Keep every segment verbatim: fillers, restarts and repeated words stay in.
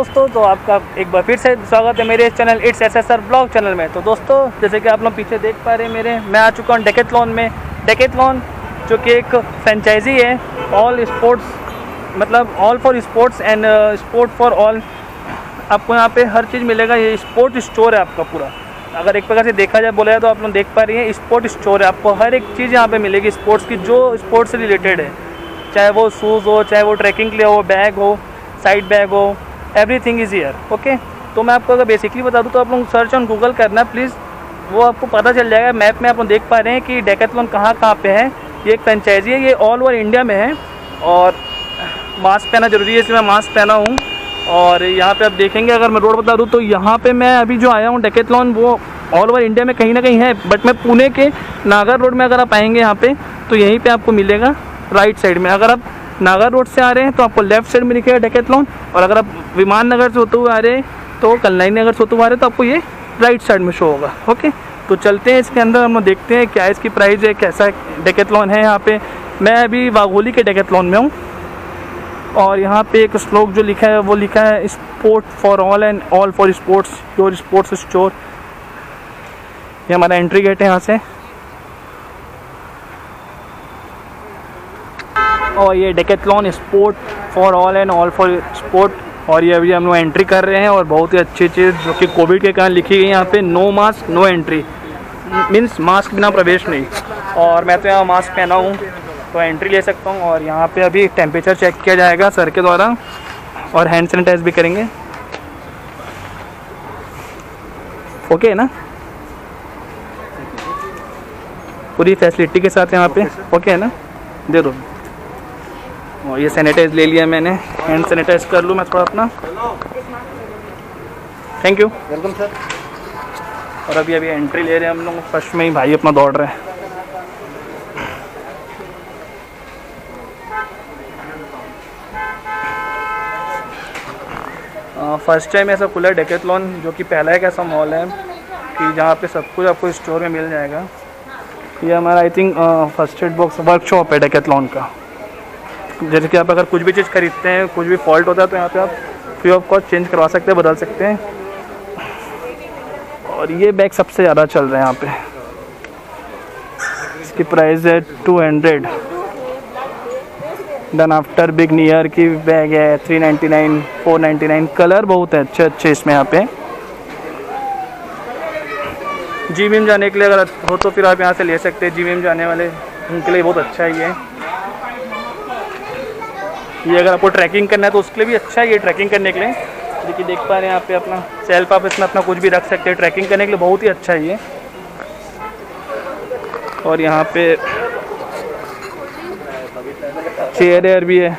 दोस्तों, तो आपका एक बार फिर से स्वागत है मेरे channel it's SSR blog channel में। तो दोस्तों, जैसे कि आप लोग पीछे देख पा रहे हैं मेरे, मैं आ चुका हूँ डेकेथलॉन में। डेकेथलॉन जो कि एक फ्रेंचाइजी है ऑल स्पोर्ट्स, मतलब all for sports and sport for all. आपको यहाँ पे हर चीज़ मिलेगा। ये स्पोर्ट स्टोर है आपका पूरा, अगर एक प्रकार से देखा जाए बोला जाए तो आप लोग देख पा रही हैं स्पोर्ट स्टोर है। आपको हर एक चीज़ यहाँ पे मिलेगी स्पोर्ट्स की, जो स्पोर्ट्स से रिलेटेड है, चाहे वो शूज़ हो, चाहे वो ट्रैकिंग के लिए हो, बैग हो, साइड बैग हो, एवरीथिंग इज हियर। ओके, तो मैं आपको अगर बेसिकली बता दूँ तो आप लोग सर्च ऑन गूगल करना प्लीज़, वो आपको पता चल जाएगा। मैप में आप लोग देख पा रहे हैं कि डेकेथलॉन कहाँ कहाँ पे है। ये एक फ्रेंचाइजी है, ये ऑल ओवर इंडिया में है। और मास्क पहना जरूरी है, इसलिए मैं मास्क पहना हूँ। और यहाँ पे आप देखेंगे, अगर मैं रोड बता दूँ तो यहाँ पे मैं अभी जो आया हूँ डेकेथलॉन, वो ऑल ओवर इंडिया में कहीं ना कहीं है, बट मैं पुणे के नागर रोड में अगर आप आएंगे यहाँ पे तो यहीं पे आपको मिलेगा राइट साइड में। अगर आप नागर रोड से आ रहे हैं तो आपको लेफ्ट साइड में दिखेगा डेकेथलॉन, और अगर आप विमान नगर से होते हुए आ रहे हैं तो कलनाई नगर से होते हुए आ रहे हैं तो आपको ये राइट साइड में शो होगा। ओके, तो चलते हैं इसके अंदर, हम लोग देखते हैं क्या इसकी प्राइस है, कैसा डेकेथलॉन है। यहाँ पर मैं अभी वाघोली के डेकेथलॉन में हूँ, और यहाँ पे एक श्लोक जो लिखा है वो लिखा है sport for all and all for sports your sports store. ये हमारा एंट्री गेट है यहाँ से, और ये Decathlon sport for all and all for sport. और ये अभी हम लोग एंट्री कर रहे हैं, और बहुत ही अच्छी चीज़ जो कि कोविड के कारण लिखी गई है यहाँ पे, no mask no entry, means mask बिना प्रवेश नहीं। और मैं तो यहाँ मास्क पहना हूँ तो एंट्री ले सकता हूँ। और यहाँ पे अभी टेम्परेचर चेक किया जाएगा सर के द्वारा, और हैंड सैनिटाइज भी करेंगे। ओके ना, पूरी फैसिलिटी के साथ यहाँ पे। ओके है ना, दे दो। और ये सैनिटाइज ले लिया मैंने, हैंड सैनिटाइज कर लूँ मैं थोड़ा अपना। Thank you, welcome sir. और अभी अभी एंट्री ले रहे हैं हम लोग, फर्स्ट में ही भाई अपना दौड़ रहे हैं। फ़र्स्ट टाइम ऐसा खुला है डेकेथलॉन, जो कि पहला एक ऐसा मॉल है कि जहाँ पे सब कुछ आपको स्टोर में मिल जाएगा। ये हमारा I think first aid box workshop है डेकेथलॉन का, जैसे कि आप अगर कुछ भी चीज़ खरीदते हैं, कुछ भी फॉल्ट होता है तो यहाँ पे आप फ्री ऑफ कॉस्ट चेंज करवा सकते हैं, बदल सकते हैं। और ये बैग सबसे ज़्यादा चल रहे हैं यहाँ पे, इसकी प्राइस है two hundred. Then after beginner की बैग है three ninety nine, four ninety nine. Colour बहुत है अच्छे अच्छे इसमें यहाँ पे। जी वी एम जाने के लिए अगर हो तो फिर आप यहाँ से ले सकते हैं, जी वी एम जाने वाले उनके लिए बहुत अच्छा ही है ये। अगर आपको ट्रैकिंग करना है तो उसके लिए भी अच्छा है ये, ट्रैकिंग करने के लिए। देखिए, देख पा रहे हैं यहाँ पे अपना सेल्फ, आप इसमें अपना कुछ भी रख सकते हैं, ट्रैकिंग करने के लिए बहुत ही अच्छा ही है। और यहाँ पे चेयर एयर भी है,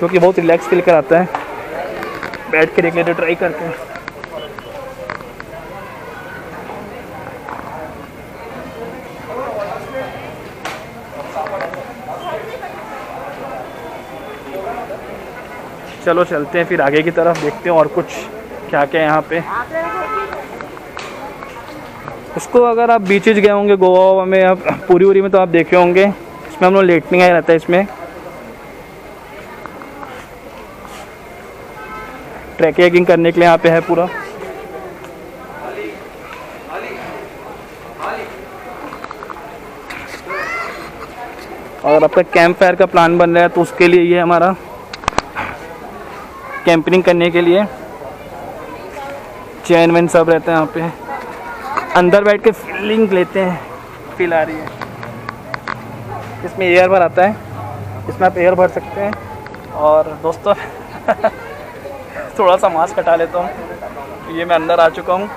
जो कि बहुत रिलैक्स फील कराता है। बैठ के देख लेते, ट्राई करते हैं। चलो चलते हैं फिर आगे की तरफ, देखते हैं और कुछ क्या क्या है यहाँ पे। उसको अगर आप बीचेज गए होंगे गोवा में, आप पूरी उरी में, तो आप देखे होंगे इसमें हम लोग लेटने का रहता है। इसमें ट्रैकिंग करने के लिए यहाँ पे है पूरा। और आपका कैंप फायर का प्लान बन रहा है तो उसके लिए ये हमारा कैंपिंग करने के लिए चैन वैन सब रहते हैं यहाँ पे। अंदर बैठ के फीलिंग लेते हैं, फील आ रही है। इसमें एयर भर आता है, इसमें आप एयर भर सकते हैं। और दोस्तों थोड़ा सा मास्क हटा लेता हूँ। ये मैं अंदर आ चुका हूँ।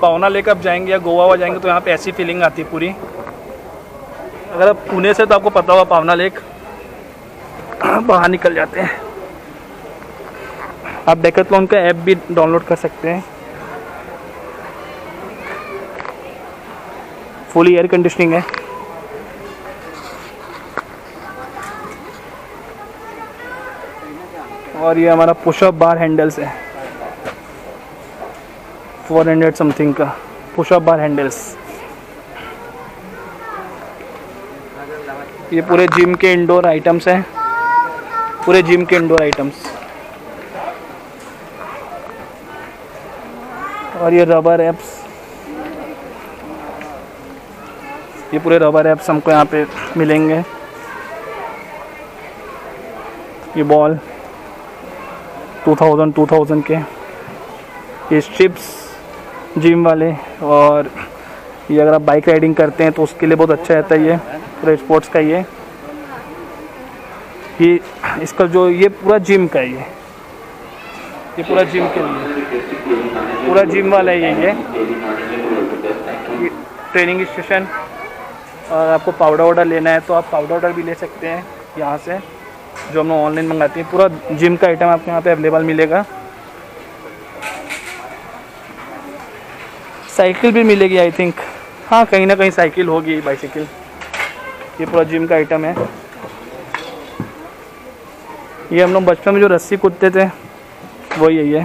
पौना लेक आप जाएंगे या गोवा वा जाएंगे तो यहाँ पे ऐसी फीलिंग आती है पूरी। अगर आप पुणे से तो आपको पता होगा पौना लेक, बाहर निकल जाते हैं। आप डेकेथलॉन का ऐप भी डाउनलोड कर सकते हैं। फुली एयर कंडीशनिंग है। और ये हमारा पुशअप बार हैंडल्स है, फोर हंड्रेड समथिंग का पुशअप बार हैंडल्स। ये पूरे जिम के इंडोर आइटम्स हैं। पूरे जिम के इंडोर आइटम्स। और ये रबर एप्स, ये पूरे रबर एप्स हमको यहाँ पे मिलेंगे। ये ball two thousand two thousand के, ये स्ट्रिप्स जिम वाले, और ये अगर आप बाइक राइडिंग करते हैं तो उसके लिए बहुत अच्छा रहता है ये पूरे स्पोर्ट्स का। ये ये इसका जो ये पूरा जिम का है, ये ये पूरा जिम के लिए पूरा जिम वाला है ये। ये ट्रेनिंग स्टेशन, और आपको पाउडर ऑर्डर लेना है तो आप पाउडर ऑर्डर भी ले सकते हैं यहाँ से, जो हम लोग ऑनलाइन मंगाते हैं। पूरा जिम का आइटम आपको यहाँ पे अवेलेबल मिलेगा। साइकिल भी मिलेगी आई थिंक, हाँ कहीं ना कहीं साइकिल होगी, बाइसाइकिल। ये पूरा जिम का आइटम है। ये हम लोग बचपन में जो रस्सी कूदते थे वही है ये।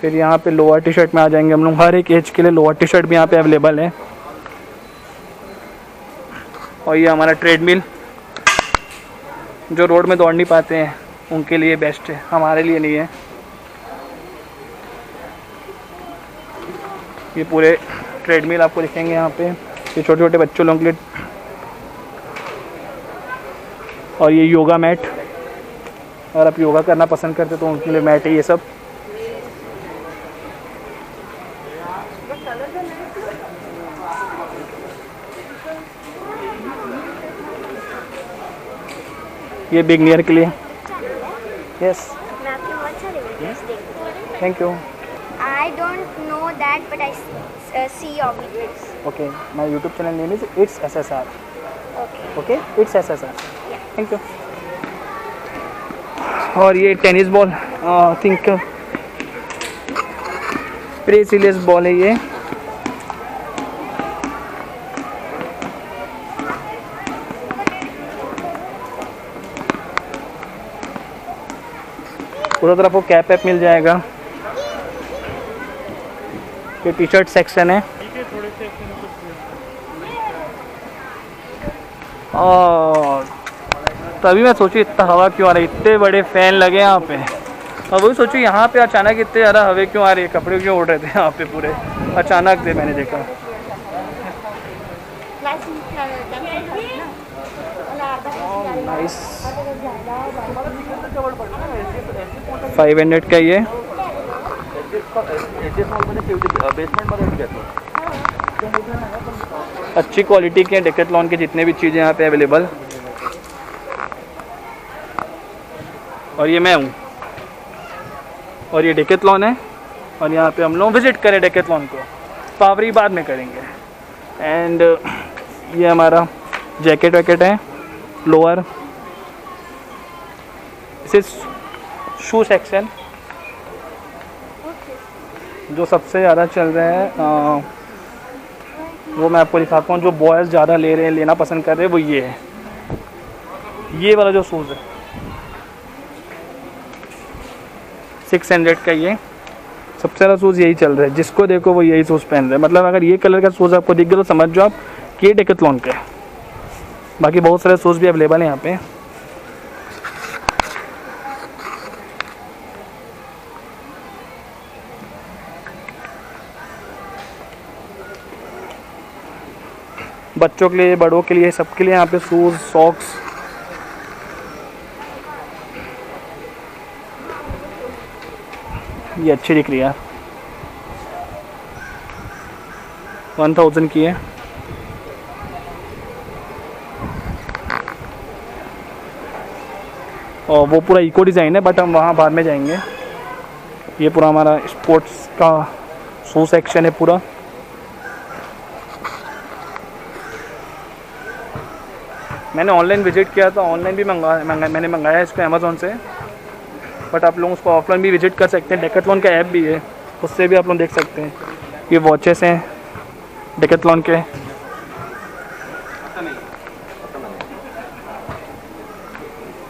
फिर यहाँ पे लोअर टी शर्ट में आ जाएंगे हम लोग। हर एक एज के लिए लोअर टी शर्ट भी यहाँ पे अवेलेबल है। और ये हमारा ट्रेडमिल, जो रोड में दौड़ नहीं पाते हैं उनके लिए बेस्ट है, हमारे लिए नहीं है। ये पूरे ट्रेडमिल आपको दिखेंगे यहाँ पे, ये छोटे छोटे बच्चों लोगों के लिए। और ये योगा मैट, अगर आप योगा करना पसंद करते तो उनके लिए मैट है ये सब। ये बिगनियर के लिए, yes thank you. I don't know that, but I uh, see your videos. Okay, my YouTube channel name is its S S R. Okay. Okay, its S S R. Yeah. Thank you. और ये tennis ball, I think प्रेसिलियस ball है ये। पूरा तरह आपको cap app मिल जाएगा। ये T shirt section है। और तभी मैं सोची इतना हवा क्यों आ रही, इतने बड़े फैन लगे यहाँ पे। और वही सोची यहाँ पे अचानक इतने ज़्यादा हवा क्यों आ रही है, कपड़े क्यों उड़ रहे थे यहाँ पे पूरे अचानक दे, मैंने देखा। फाइव हंड्रेड का ये अच्छी क्वालिटी के डेकेथलॉन के जितने भी चीज़ें यहाँ पे अवेलेबल। और ये मैं हूँ, और ये डेकेथलॉन है, और यहाँ पे हम लोग विजिट करें डेकेथलॉन को, पावरी बाद में करेंगे। एंड ये हमारा जैकेट वैकेट है, लोअर। सिर्फ शू सेक्शन जो सबसे ज़्यादा चल रहे हैं वो मैं आपको दिखाता हूँ, जो बॉयज़ ज़्यादा ले रहे हैं, लेना पसंद कर रहे हैं, वो ये है, ये वाला जो शूज़ है सिक्स हंड्रेड का। ये सबसे ज़्यादा शूज़ यही चल रहा है, जिसको देखो वो यही शूज़ पहन रहे हैं। मतलब अगर ये कलर का शूज़ आपको दिख गया तो समझ जाओ आप कि ये डेकेथलॉन का है। बाकी बहुत सारे शूज़ भी अवेलेबल हैं यहाँ पे। बच्चों के लिए, बड़ों के लिए, सबके लिए यहाँ पे शूज, सॉक्स। ये अच्छी दिख रही है, वन थाउजेंड की है। और वो पूरा इको डिज़ाइन है, बट हम वहाँ बाद में जाएंगे। ये पूरा हमारा स्पोर्ट्स का शू सेक्शन है पूरा। मैंने ऑनलाइन विजिट किया था, ऑनलाइन भी मंगा, मंगा मैंने मंगाया इसको अमेज़ोन से, बट आप लोग उसको ऑफलाइन भी विजिट कर सकते हैं। डेकेथलॉन का ऐप भी है, उससे भी आप लोग देख सकते हैं। ये वॉचेस हैं डेकेथलॉन के।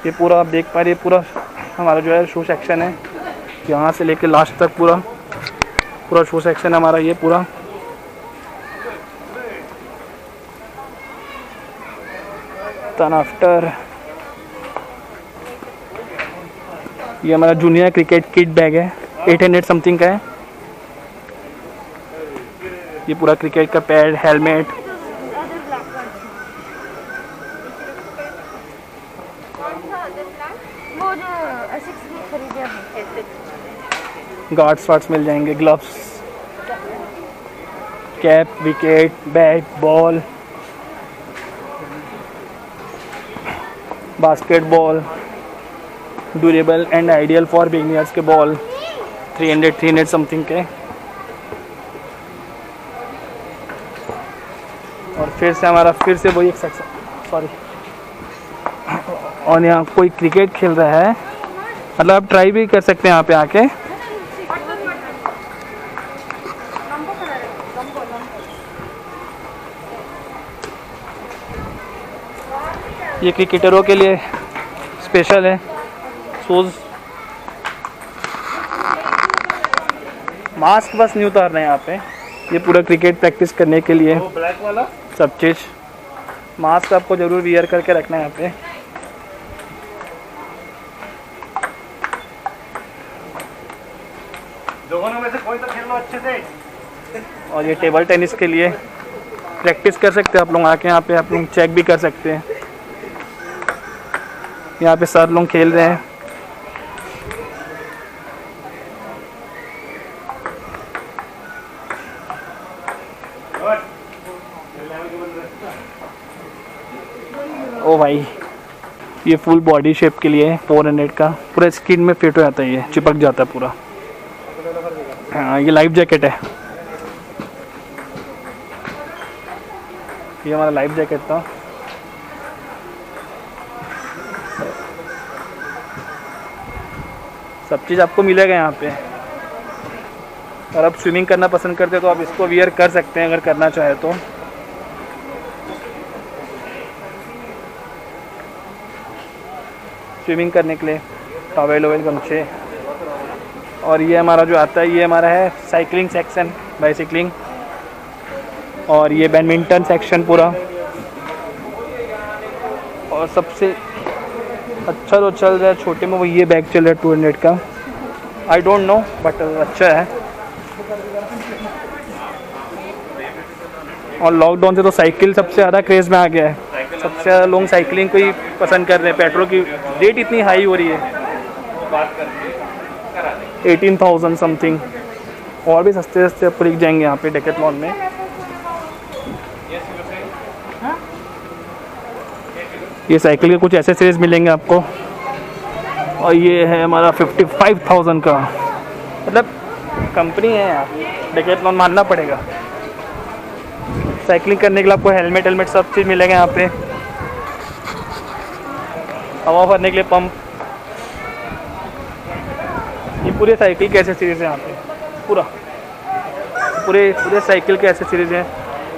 ये पूरा आप देख पा रहे, पूरा हमारा जो है शू सेक्शन है, यहाँ से लेके लास्ट तक पूरा पूरा शू सेक्शन हमारा ये पूरा। then after ये हमारा जूनियर क्रिकेट किट बैग है, एट हंड्रेड समथिंग का है। ये पूरा क्रिकेट का पैड, हेलमेट, गार्ड्स वार्ड्स मिल जाएंगे, gloves, cap, wicket, bat, ball, basketball, durable and ideal for beginners के ball, three hundred three hundred something के। और फिर से हमारा फिर से वही एक सेक्शन, सॉरी। और यहाँ कोई क्रिकेट खेल रहा है, मतलब आप ट्राई भी कर सकते हैं यहाँ पे आके। ये क्रिकेटरों के लिए स्पेशल है। मास्क बस नहीं उतारना है यहाँ पे। ये पूरा क्रिकेट प्रैक्टिस करने के लिए ब्लैक वाला सब चीज, मास्क आपको जरूर वियर करके रखना है यहाँ पे। दोनों में से कोई तो खेल लो अच्छे से। और ये टेबल टेनिस के लिए प्रैक्टिस कर सकते हैं आप लोग आके यहाँ पे, आप लोग चेक भी कर सकते हैं। यहाँ पे सर लोग खेल रहे हैं। ओ भाई, ये फुल बॉडी शेप के लिए फोर हंड्रेड का, पूरा स्किन में फिट हो जाता है, ये चिपक जाता है पूरा। हाँ, ये लाइफ जैकेट है, ये हमारा लाइफ जैकेट था। सब चीज़ आपको मिलेगा यहाँ पे। और आप स्विमिंग करना पसंद करते हैं तो आप इसको वियर कर सकते हैं अगर करना चाहे तो। स्विमिंग करने के लिए टॉवेल ववेल, गमछे। और ये हमारा जो आता है, ये हमारा है साइकिलिंग सेक्शन, बाइसिकलिंग। और ये बैडमिंटन सेक्शन पूरा। और सबसे अच्छा जो चल रहा है छोटे में, वो ये बैग चल रहा है टू हंड्रेड का। आई डोंट नो बट अच्छा है। और लॉकडाउन से तो साइकिल सबसे ज़्यादा क्रेज़ में आ गया है, सबसे ज़्यादा लोग साइकिलिंग को ही पसंद कर रहे हैं। पेट्रोल की रेट इतनी हाई हो रही है, एटीन थाउजेंड समथिंग। और भी सस्ते सस्ते आपको दिख जाएंगे यहाँ पे डेकेथलॉन में। ये साइकिल के कुछ एसेसरीज मिलेंगे आपको। और ये है हमारा फिफ्टी फाइव थाउजेंड का, मतलब कंपनी है यार, डेकेथलॉन मानना पड़ेगा। साइकिलिंग करने के लिए आपको हेलमेट हेलमेट सब चीज़ मिलेगा यहाँ पे। हवा भरने के लिए पंप। ये पूरे साइकिल के एसेसरीज हैं यहाँ पे, पूरा पूरे पूरे साइकिल के एसेसरीज हैं।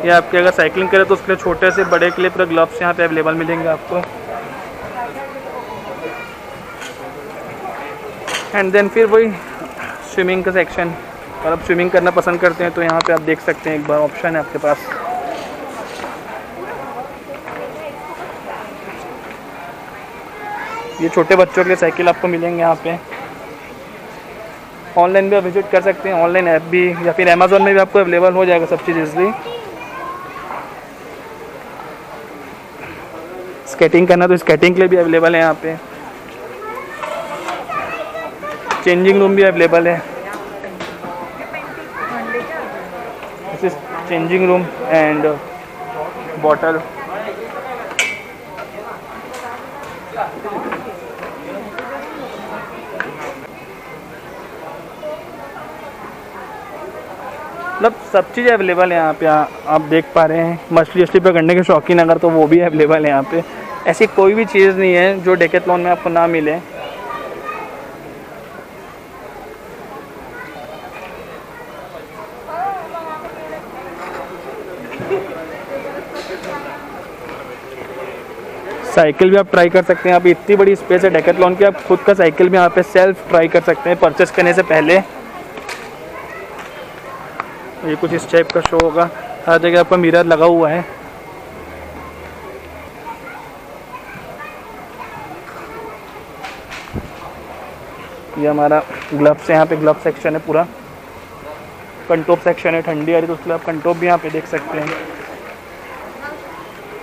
ये आपके अगर साइकिलिंग करें तो उसके लिए छोटे से बड़े के लिए पूरे ग्लव्स यहाँ पे अवेलेबल मिलेंगे आपको। एंड देन फिर वही स्विमिंग का सेक्शन। और आप स्विमिंग करना पसंद करते हैं तो यहाँ पे आप देख सकते हैं, एक बार ऑप्शन है आपके पास। ये छोटे बच्चों के लिए साइकिल आपको मिलेंगे यहाँ पे। ऑनलाइन भी आप विजिट कर सकते हैं, ऑनलाइन ऐप भी, या फिर अमेजोन में भी आपको अवेलेबल हो जाएगा सब चीज़ इजली। स्केटिंग करना तो स्केटिंग के लिए भी अवेलेबल है यहाँ पे। चेंजिंग रूम भी अवेलेबल है, चेंजिंग रूम एंड बॉटल। मतलब सब चीज़ें अवेलेबल है यहाँ पे, आप देख पा रहे हैं। मछली वछली पकड़ने के शौकीन अगर, तो वो भी अवेलेबल है यहाँ पे। ऐसी कोई भी चीज़ नहीं है जो डेकेथलॉन में आपको ना मिले। साइकिल भी आप ट्राई कर सकते हैं। आप इतनी बड़ी स्पेस है डेकेथलॉन की, आप खुद का साइकिल भी यहाँ पे सेल्फ ट्राई कर सकते हैं परचेस करने से पहले। ये कुछ इस टाइप का शो होगा, हर जगह आपका मिरर लगा हुआ है। ये हमारा ग्लव्स है, यहाँ पे ग्लव सेक्शन है, पूरा कंटोप सेक्शन है। ठंडी आ रही तो उसके लिए आप कंटोप भी यहाँ पे देख सकते हैं।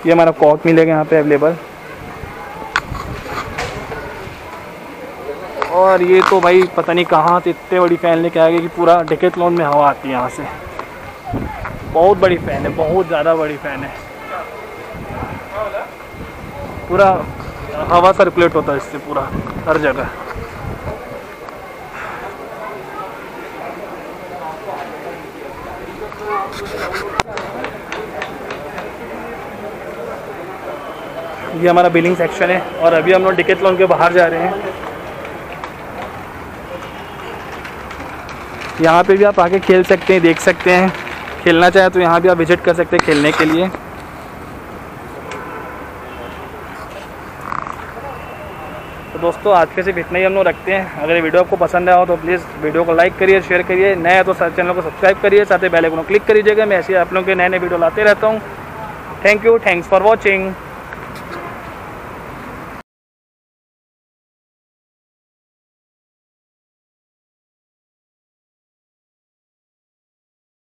ये हमारा कॉट मिलेगा यहाँ पे अवेलेबल। और ये तो भाई पता नहीं कहाँ से इतने बड़ी फ़ैन लेके आ गई कि पूरा डेकेथलॉन में हवा आती है यहाँ से। बहुत बड़ी फ़ैन है, बहुत ज़्यादा बड़ी फ़ैन है, पूरा हवा सर्कुलेट होता है इससे पूरा हर जगह। ये हमारा बिलिंग सेक्शन है और अभी हम लोग डेकेथलॉन के बाहर जा रहे हैं। यहाँ पे भी आप आके खेल सकते हैं, देख सकते हैं, खेलना चाहे तो यहाँ भी आप विजिट कर सकते हैं खेलने के लिए। तो दोस्तों आज के सिर्फ इतना ही हम लोग रखते हैं। अगर ये वीडियो आपको पसंद आया हो तो प्लीज़ वीडियो को लाइक करिए, शेयर करिए, नया तो चैनल को सब्सक्राइब करिए, साथ ही बेल आइकन को क्लिक कर दीजिएगा। मैं ऐसे आप लोगों के नए नए वीडियो लाते रहता हूँ। Thank you, thanks for watching.